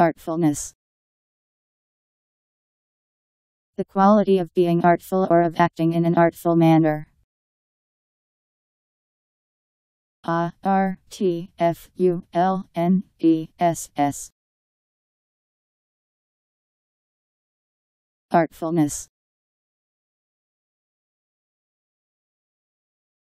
Artfulness. The quality of being artful or of acting in an artful manner. Artfulness.